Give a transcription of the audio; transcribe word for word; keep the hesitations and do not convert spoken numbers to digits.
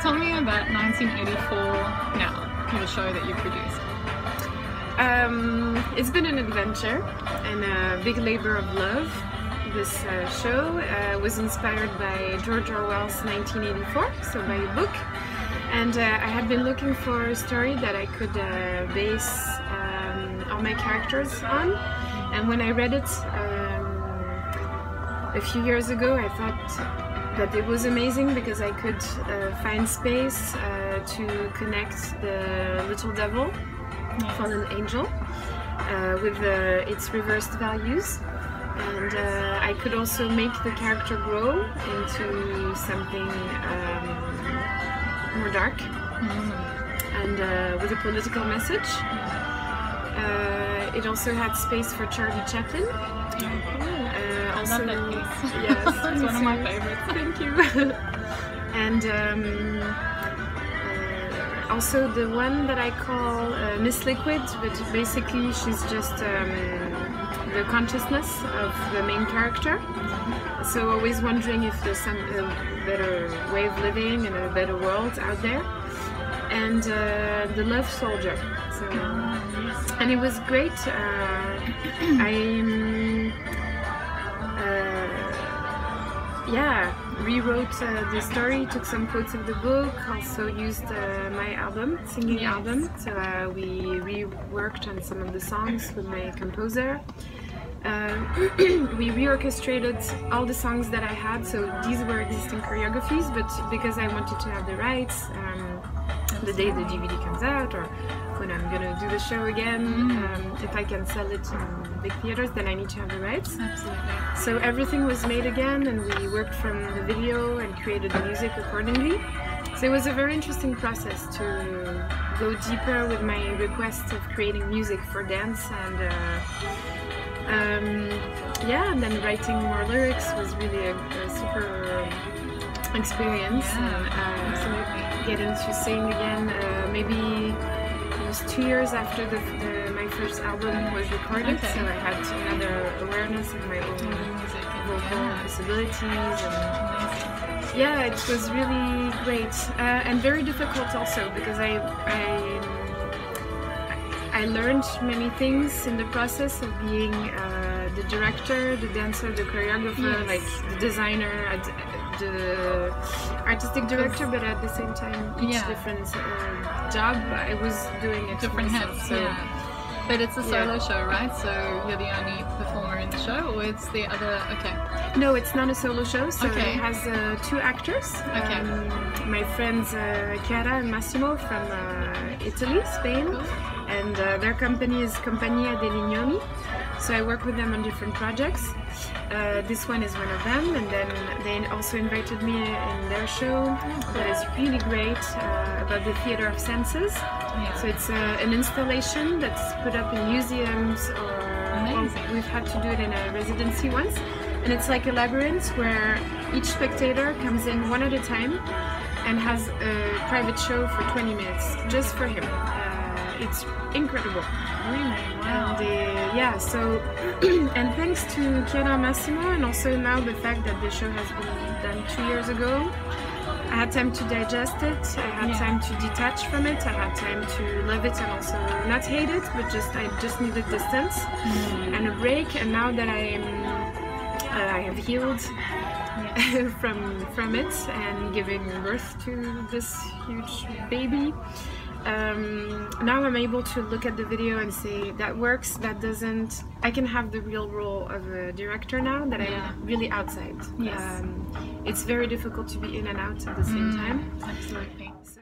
it's only about nineteen eighty-four now for the show that you produced. Um, it's been an adventure and a big labor of love. This uh, show uh, was inspired by George Orwell's nineteen eighty-four, so by a book. And uh, I had been looking for a story that I could uh, base um, all my characters on. And when I read it um, a few years ago, I thought that it was amazing because I could uh, find space uh, to connect the little devil yes. from an angel uh, with uh, its reversed values. And uh, I could also make the character grow into something um, more dark mm-hmm. and uh, with a political message. Uh, it also had space for Charlie Chaplin. Mm-hmm. uh, also, I love that piece. Yes, it's one of my favorites. Thank you. And um, uh, also the one that I call uh, Miss Liquid, but basically she's just um, the consciousness of the main character. Mm-hmm. So always wondering if there's some a better way of living and a better world out there. And uh, the love soldier. So, oh, yes. And it was great. Uh, I uh, yeah rewrote uh, the story, took some quotes of the book, also used uh, my album, singing yes. album. So uh, we reworked on some of the songs with my composer. Uh, we reorchestrated all the songs that I had, so these were existing choreographies, but because I wanted to have the rights um, the day the D V D comes out or when I'm gonna do the show again, mm. um, if I can sell it in big theaters, then I need to have the rights. Absolutely. So everything was made again and we worked from the video and created the music accordingly. So it was a very interesting process to go deeper with my request of creating music for dance and uh, Um, yeah, and then writing more lyrics was really a, a super experience. Yeah, and, uh, getting to sing again, uh, maybe it was two years after the, the, my first album was recorded, okay. so I had another awareness of my own music and vocal yeah. possibilities. And yeah, it was really great uh, and very difficult also because I. I I learned many things in the process of being uh, the director, the dancer, the choreographer, yes. like the designer, the artistic director, but at the same time each yeah. different uh, job I was doing it different myself, heads, so yeah. But it's a solo yeah. show, right? So you're the only performer in the show, or it's the other? Okay. No, it's not a solo show. So okay. it has uh, two actors. Okay. Um, my friends uh, Chiara and Massimo from uh, Italy, Spain. Cool. And uh, their company is Compagnia dei Lignoni, so I work with them on different projects. Uh, this one is one of them, and then they also invited me in their show okay. that is really great uh, about the theater of senses. Yeah. So it's uh, an installation that's put up in museums, or well, we've had to do it in a residency once, and it's like a labyrinth where each spectator comes in one at a time and has a private show for twenty minutes just for him. It's incredible. Really? Wow. And, uh, yeah, so, and thanks to Chiara Massimo, and also now the fact that the show has been done two years ago, I had time to digest it, I had yeah. time to detach from it, I had time to love it and also not hate it, but just I just needed distance mm. and a break, and now that I am, uh, I have healed yeah. from, from it and giving birth to this huge baby, Um, now I'm able to look at the video and say that works, that doesn't. I can have the real role of a director now that yeah. I'm really outside. Yes. Um, it's very difficult to be in and out at the same mm, time. Absolutely. So